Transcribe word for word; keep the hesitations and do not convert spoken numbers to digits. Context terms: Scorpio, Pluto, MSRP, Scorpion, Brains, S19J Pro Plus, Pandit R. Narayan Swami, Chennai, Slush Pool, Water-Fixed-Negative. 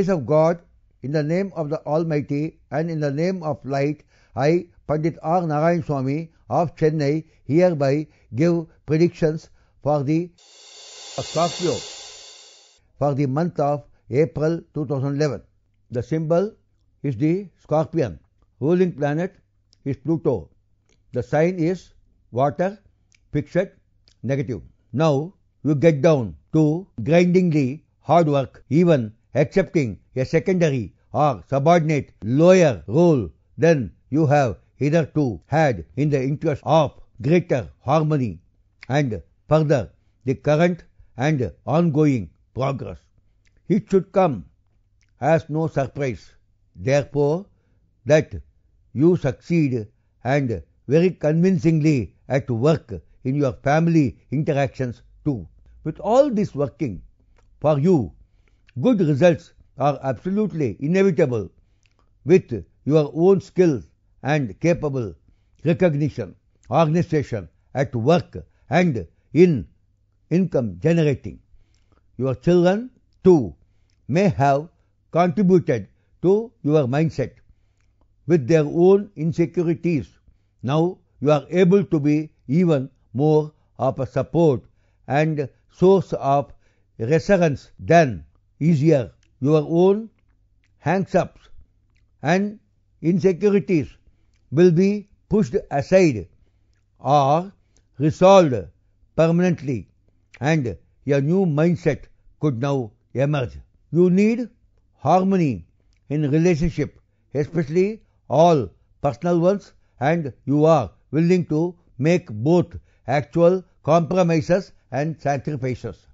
grace of God, in the name of the Almighty and in the name of light, I, Pandit R. Narayan Swami of Chennai, hereby give predictions for the Scorpio for the month of April two thousand eleven. The symbol is the scorpion. Ruling planet is Pluto. The sign is water, fixed, negative. Now you get down to grindingly hard work, even accepting a secondary or subordinate lower role than you have hitherto had, in the interest of greater harmony and further the current and ongoing progress. It should come as no surprise, therefore, that you succeed and very convincingly at work in your family interactions too. With all this working for you, good results are absolutely inevitable with your own skills and capable recognition, organization at work and in income generating. Your children too may have contributed to your mindset with their own insecurities. Now you are able to be even more of a support and source of reassurance than easier. Your own hang-ups and insecurities will be pushed aside or resolved permanently, and your new mindset could now emerge. You need harmony in relationship, especially all personal ones, and you are willing to make both actual compromises and sacrifices.